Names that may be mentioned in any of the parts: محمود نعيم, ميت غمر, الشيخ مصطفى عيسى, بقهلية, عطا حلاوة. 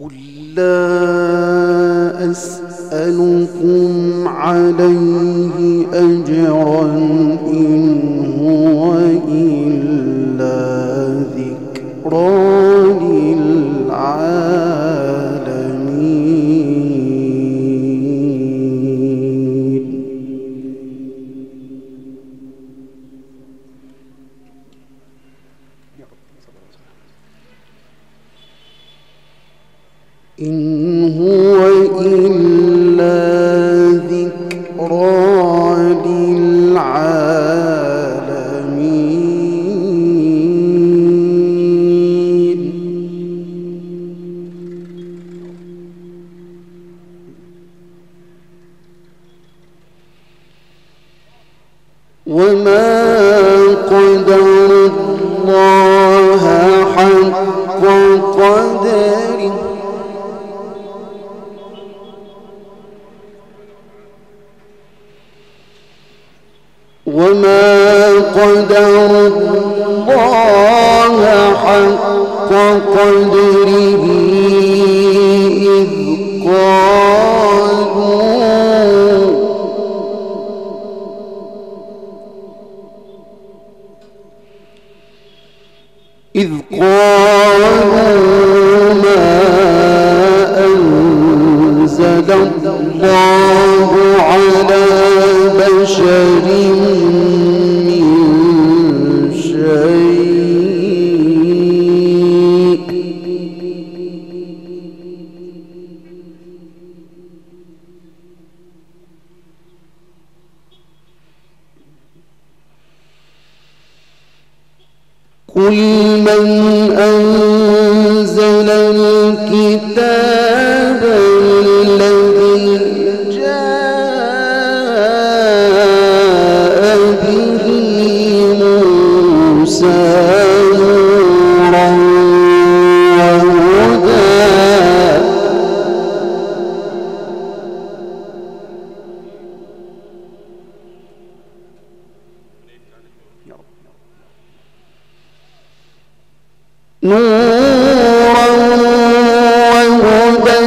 قل لا أسألكم عليه أجرا إن هو إلا ذكرى للعالمين. إن هو إلا ذكرى للعالمين. وما قدر الله حق قدره وما قدر الله حق قدره إذ قالوا ما أنزل الله على بشر قل من أنزل الكتاب الذي جاء به موسى نورا وهدى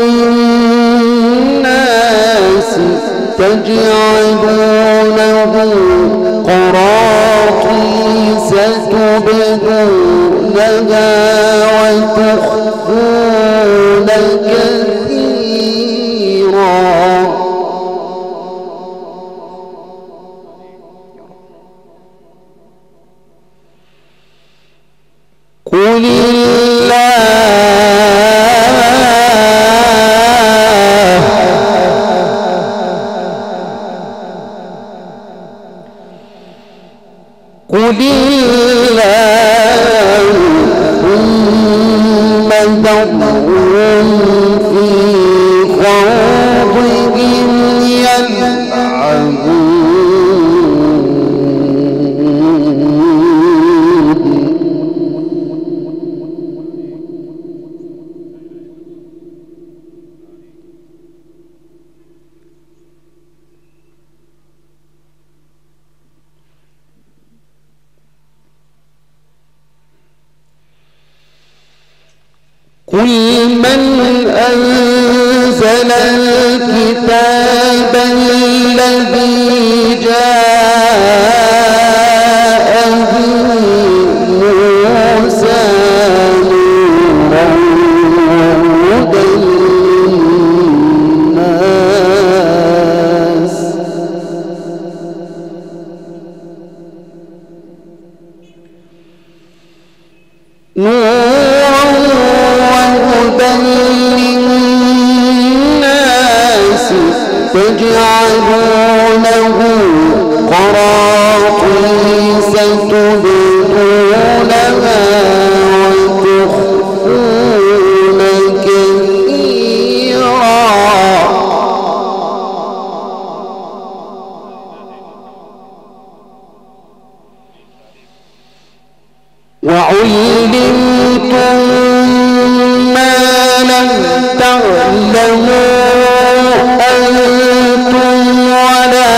للناس تجعلونه قراطيس تبدونها وتخفون كثيرا. قل الله ثم ذرهم في خوضهم يلعبون. قل من أنزل الكتاب الذي جاء به موسى نورا وهدى للناس تبدونه قراطيس تبدونها وتخفون كثيرا. وعلمتم ما لم تعلموا أنتم ولا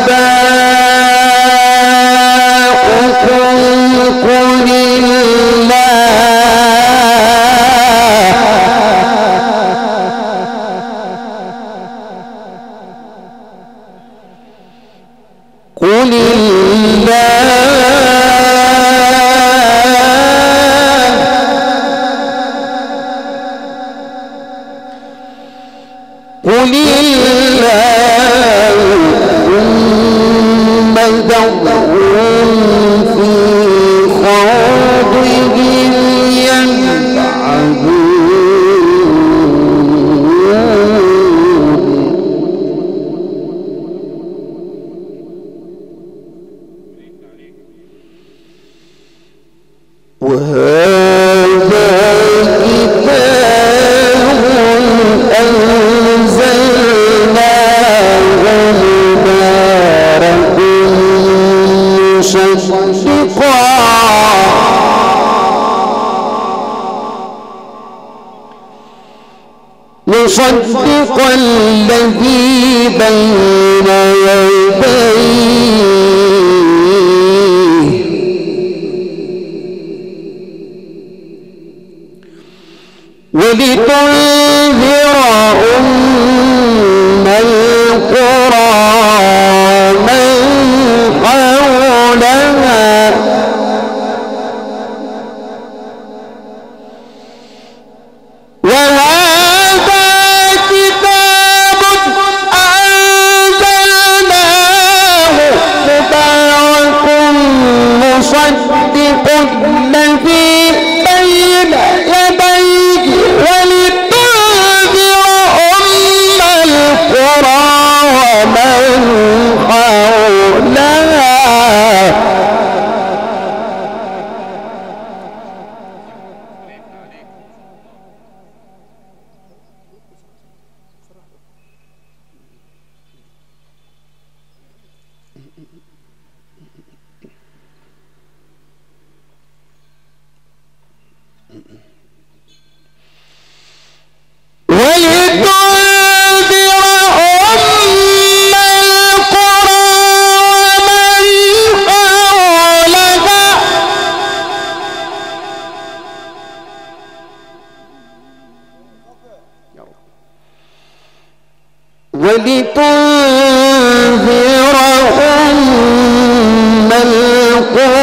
آباؤكم قل الله قل الله قل الله ثم ذرهم في خوضهم يلعبون. وهذا كتاب مصدقا الذي بين يديه ولتنذر أم القرى من حولها مصدق الذي بين يديه ولتنذر أم القرى ومن حولها ولتنذر أم القرى ومن حولها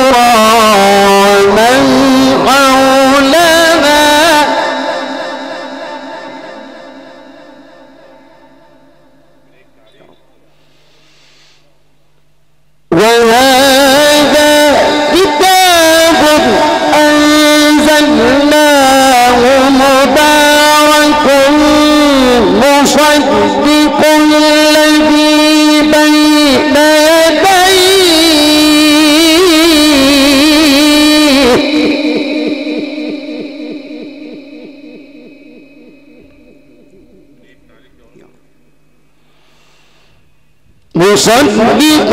وهذا كتاب أنزلناه مبارك مصدق الذي بين يديه مصدق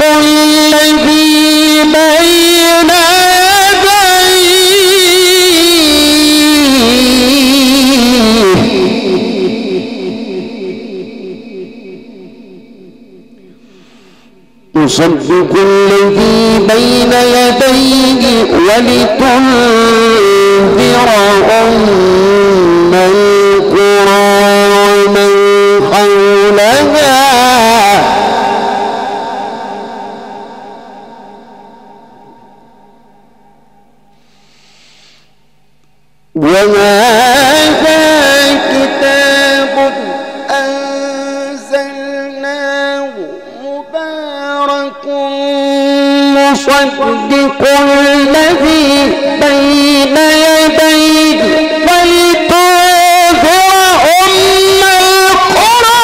الذي بين مصدق الذي بين يديه ولتنذر أم القرى ومن حولها وهذا كتاب أنزلناه مبارك مصدق الذي بين يديه ولتنذر أم القرى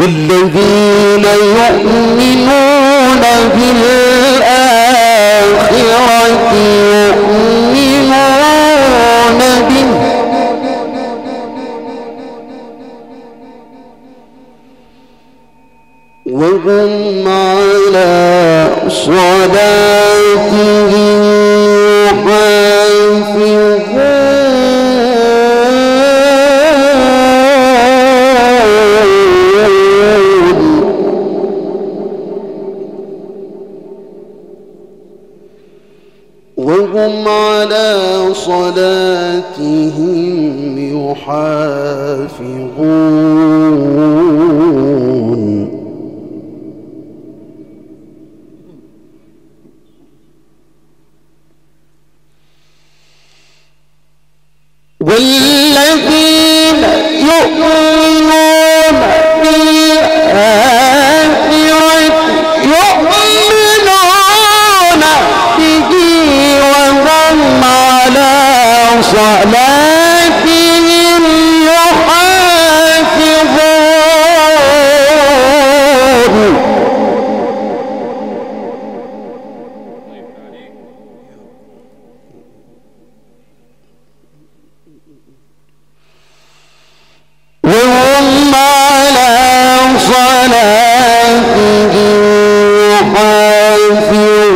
الذين يؤمنون بالآخرة يؤمنون به وهم على صلاتهم يحافظون وهم على صلاتهم يحافظون والذين يؤمنون بالآخرة يؤمنون به وهم على صلاتهم يحافظون وهم على صلاتهم يحافظون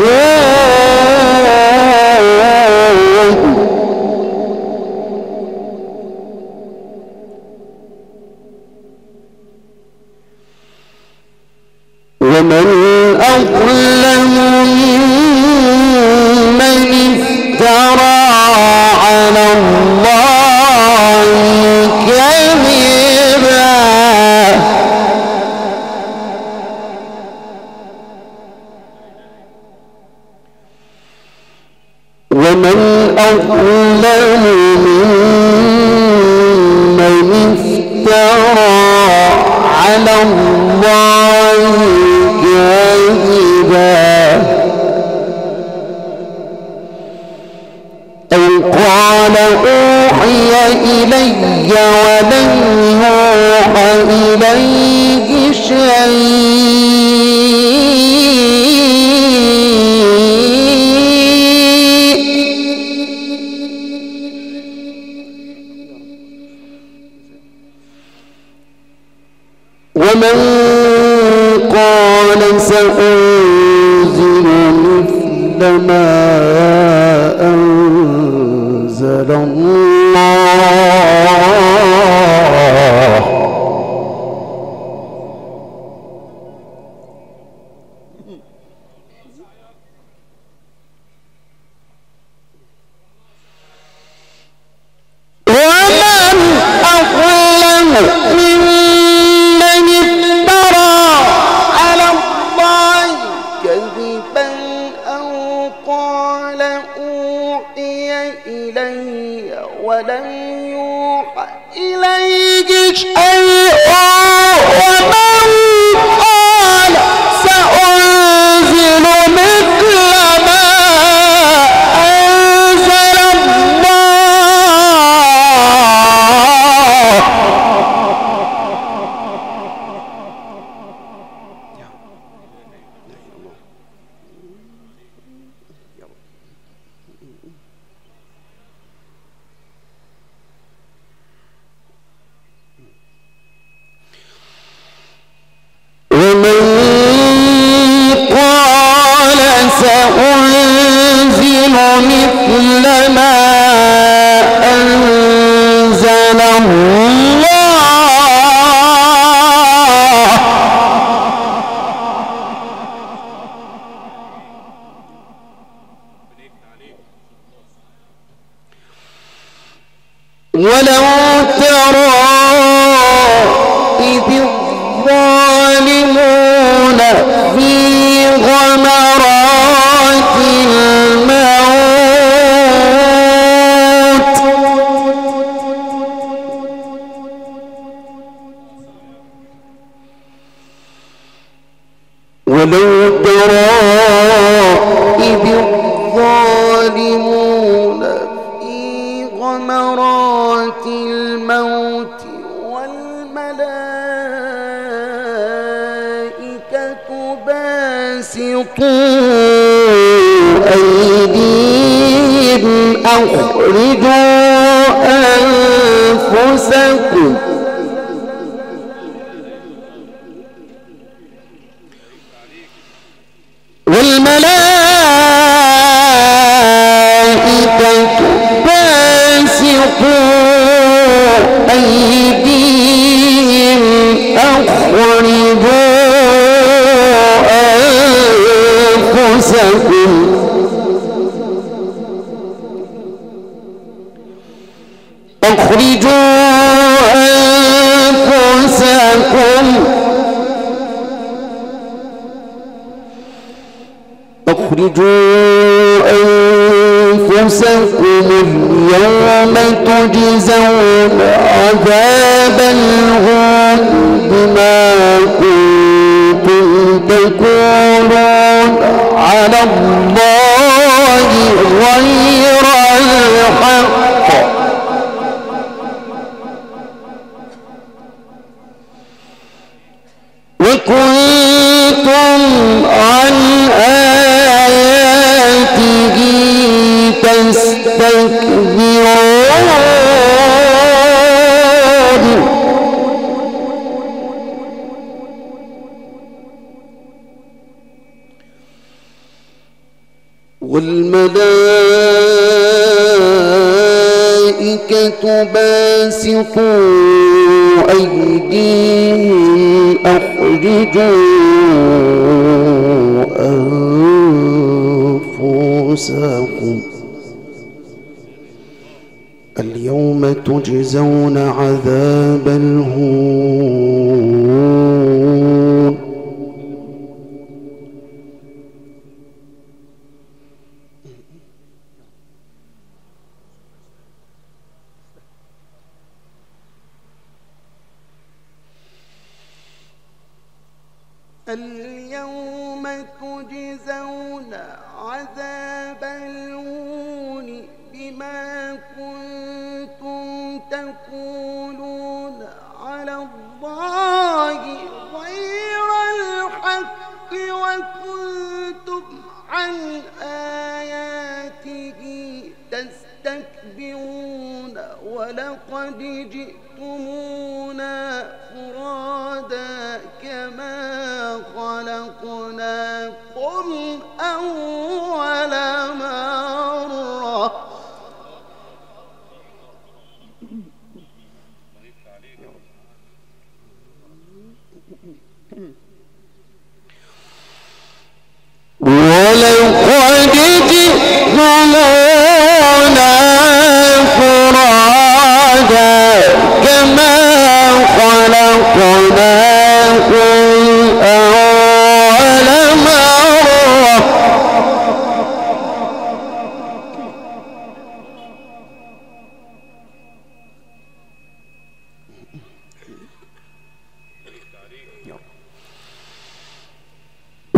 ومن أظلم ممن افترى على الله كذبا ومن أظلم ممن افترى على الله أو قال أوحي إلي ولم يوحى إليه شيء ومن قال سأنزل مثل ما أنزل الله ومن أظلم ممن افترى على الله كذبا أو قال أوحي إلي ولم يوحى إليك شيء ومن قال سأنزل مثل ما أنزل الله ولو ترى إذ الظالمون في غمرات الموت والملائكة باسطوا أيديهم أخرجوا أنفسكم والملائكة باسطوا أيديهم أخرجوا أنفسكم أخرجوا أنفسكم اليوم تجزون عذاب الهون بما كنتم تكونون على الله غير الحق وكنتم عن آياته تستكبرون والملائكة باسطوا أيديهم أخرجوا أنفسكم اليوم تجزون عذاب الهون اليوم تجزون عذاب الهون بما كنتم تقولون على الله غير الحق وكنتم عن آياته تستكبرون ولقد جئتمونا فرادا كما خلقناكم أول مرة ولقد جئتمونا فرادا كما خلقناكم أول مرة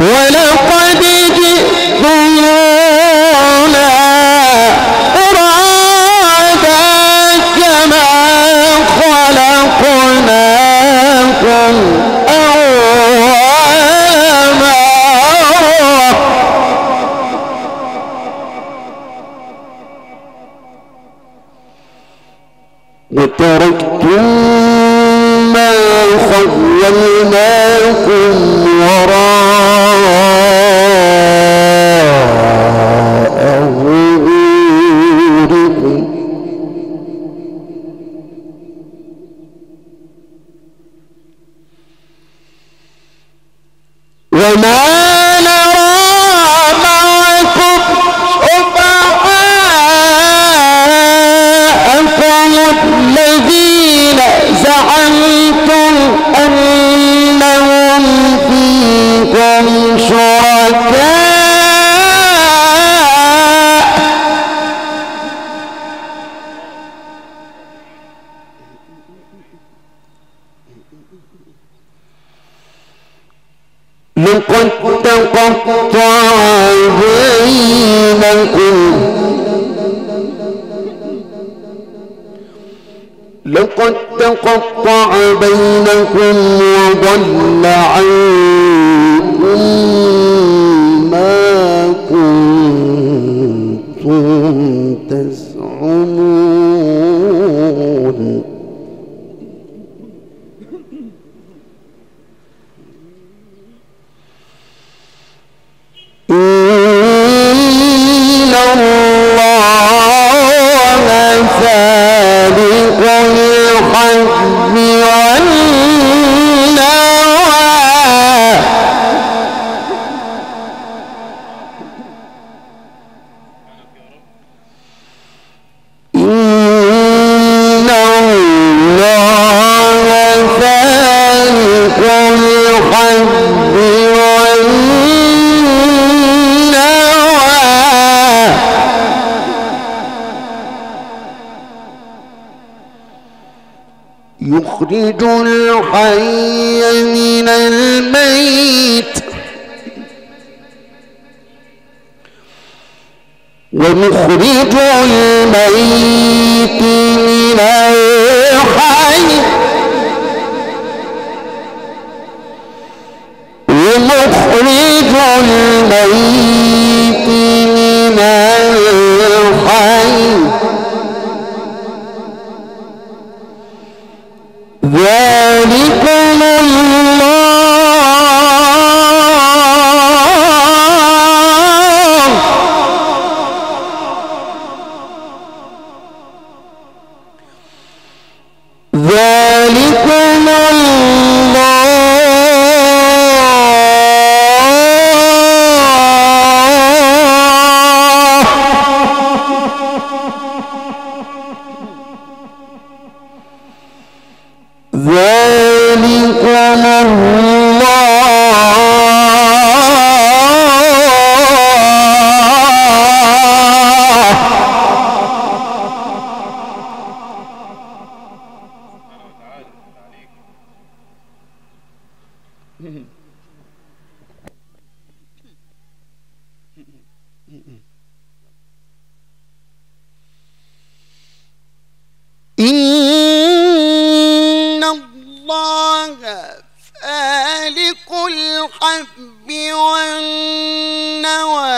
ولقد جئتمونا فرادا كما خلقناكم وتركتم ما خولناكم وراء ظهوركم وما من قد تقطع بينكم لقد تقطع بينكم وضل عنكم ما كنتم تزعمون. إن الله فارق الحب والنوى إن الله فارق الحب والنوى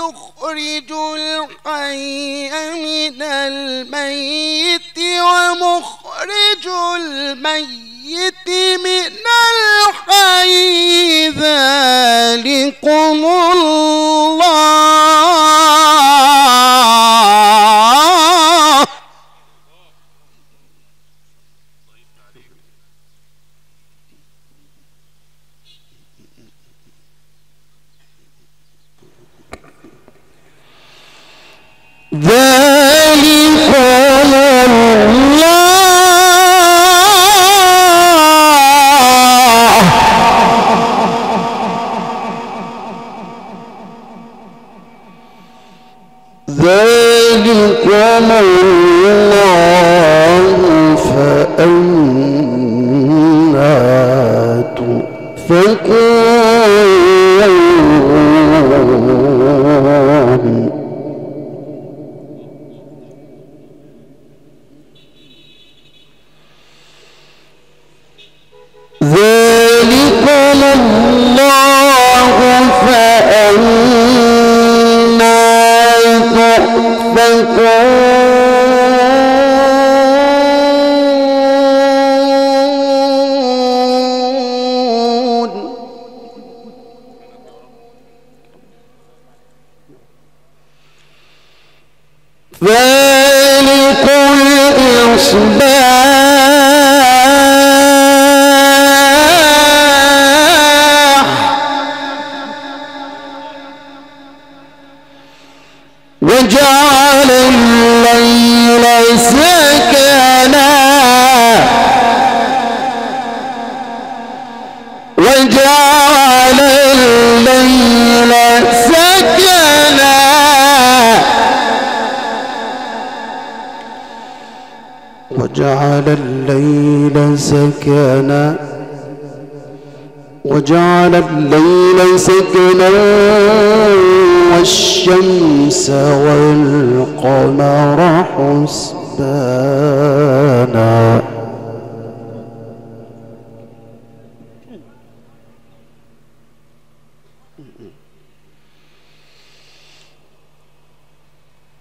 يخرج الحي من الميت ومخرج الميت من الحي ومخرج الميت من الحي ذلكم الله ذلكم وجعل الليل سكنا وجعل الليل سكنا والشمس والقمر حسبانا.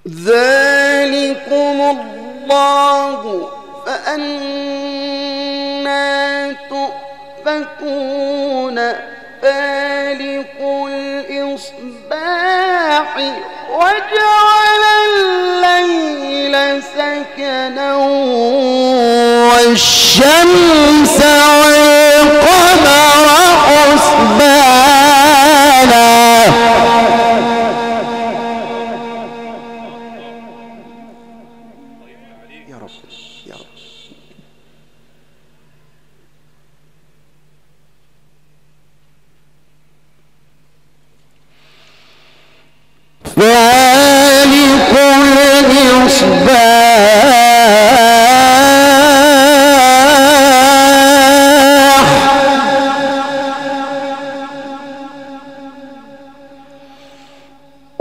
ذلكم الله فأنى تؤفكون. فالق الإصباح وجعل الليل سكنا والشمس والقمر حسبانا. فالق الإصباح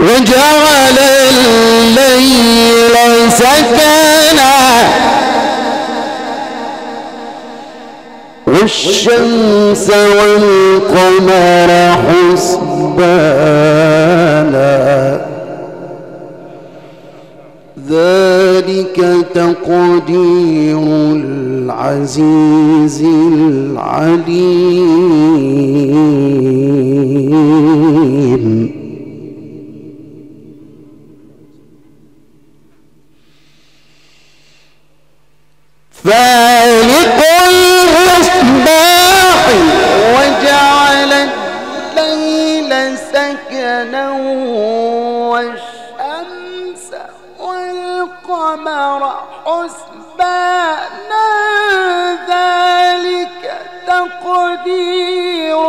وجعل الليل سكنا والشمس والقمر حسبانا. ذلك تقدير العزيز العليم. فالق الإصباح وجعل الليل سكنا والشمس والقمر حسبانا. ذلك تقدير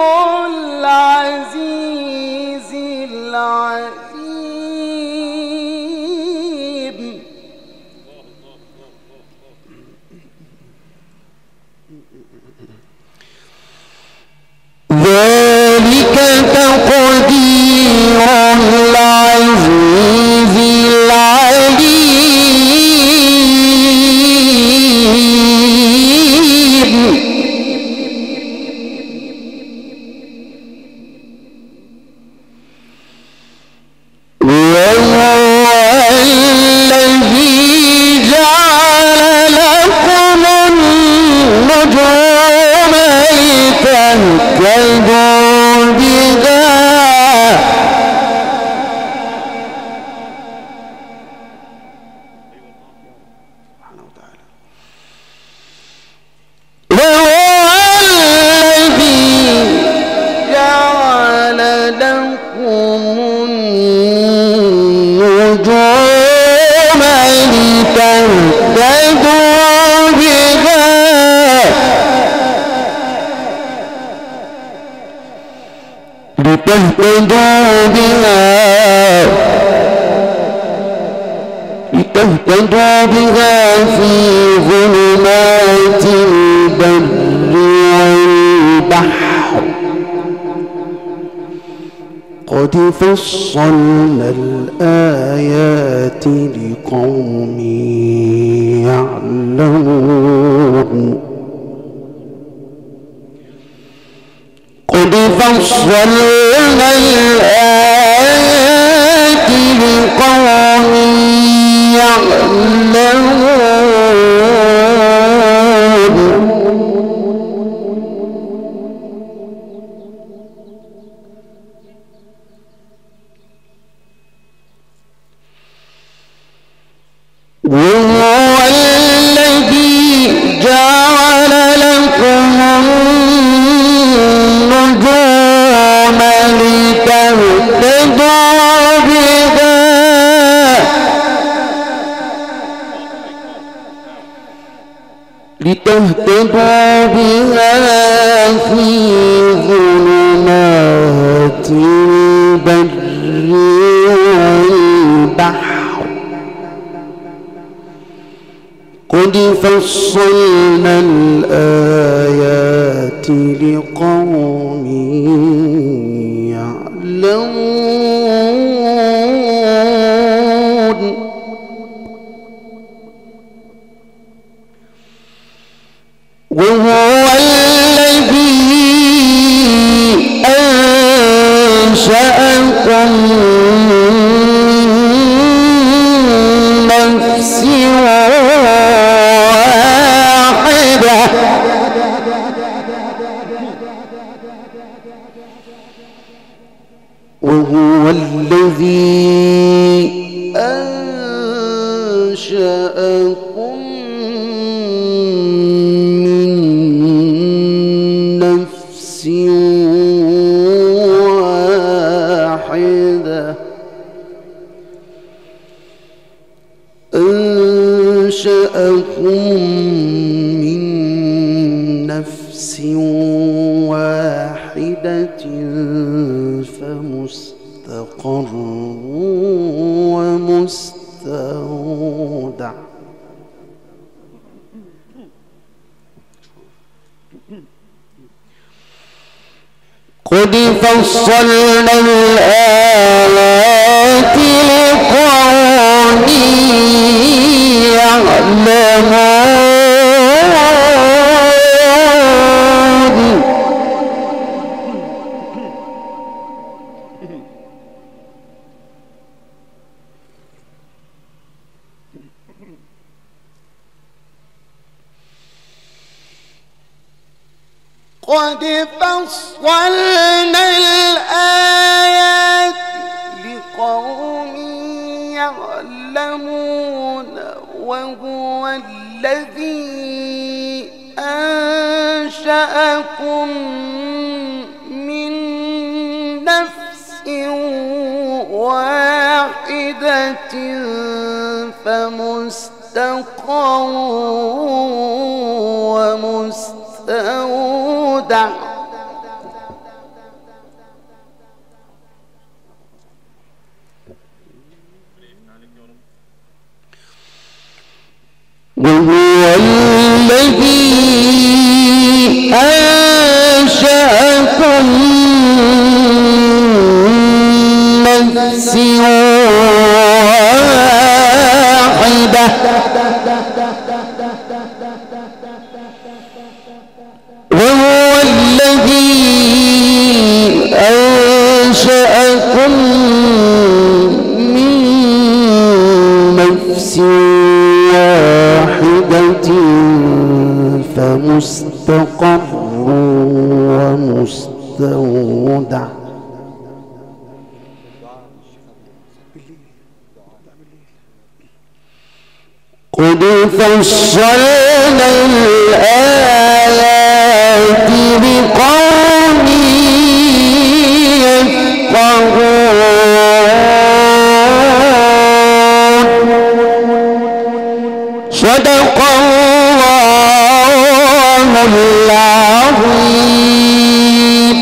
العزيز العليم. ذلك تقدير العزيز العليم. لتهتدوا بها في ظلمات البر والبحر. قد فصلنا الآيات لقوم يعلمون. قد فصلنا الآيات لقوم يعلمون. وهو الذي جعل لكم النجوم لتهتدوا بها في ظلمات البر والبحر. قد فصلنا الآيات لقوم وهو الذي أنشأكم من نفس واحدة وهو الذي أنشأكم من نفس واحدة فمستقر ومستودع قد فصلنا الآيات لقوم قد فصلنا الآيات لقوم يعلمون وهو الذي أنشأكم من نفس واحدة فمستقر ومستودع وهو الذي أنشأكم من نفس واحدة وهو الذي أنشأكم من نفس فمستقر ومستودع قد فصلنا الآيات بقوم يفقهون صدق العظيم.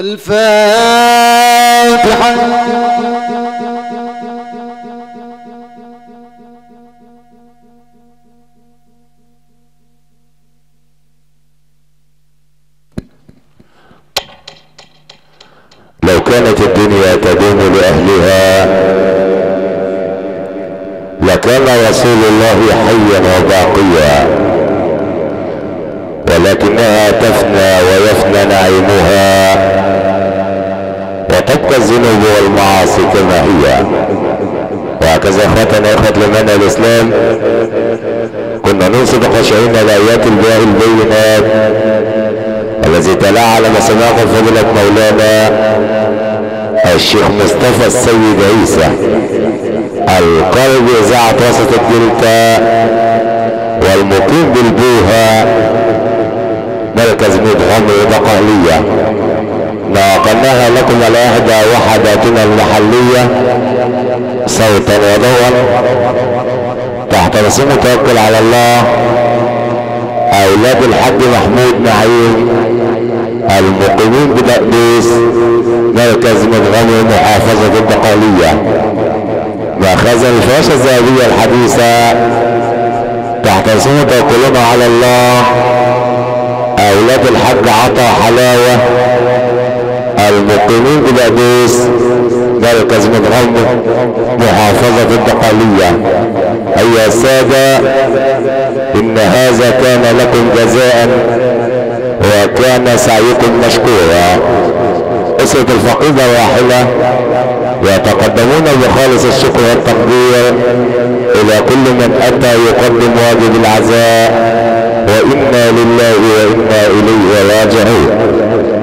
الفاتحة كانت الدنيا تدوم لأهلها لكان رسول الله حيا وباقيا ولكنها تفنى ويفنى نعيمها وتبقى الذنوب والمعاصي كما هي. وهكذا اخواتنا اخوة لمنى الاسلام كنا ننصب خشعنا لآيات الباء البينات الذي تلاعى على مسامعه فضيلة مولانا الشيخ مصطفى السيد عيسى القلب إذاعة وسط الدلتا والمقيم بالبوها مركز مدغم بقهلية. ناقلناها لكم على إحدى وحداتنا المحلية صوتا وضوءا تحت رسوم توكل على الله أولاد الحاج محمود نعيم المقيمين بتقديس مركز مدغمي محافظة البقالية. مأخذ الفراشة الذهبية الحديثة تحت رسوم توكلنا على الله أولاد الحاج عطا حلاوة المقيمين ببادوس مركز مدعم محافظة البقالية. أيها السادة، إن هذا كان لكم جزاء وكان سعيكم مشكورا. أسرة الفقيدة واحدة، ويتقدمون بخالص الشكر والتقدير إلى كل من أتى يقدم واجب العزاء، وإنا لله وإنا إليه راجعون.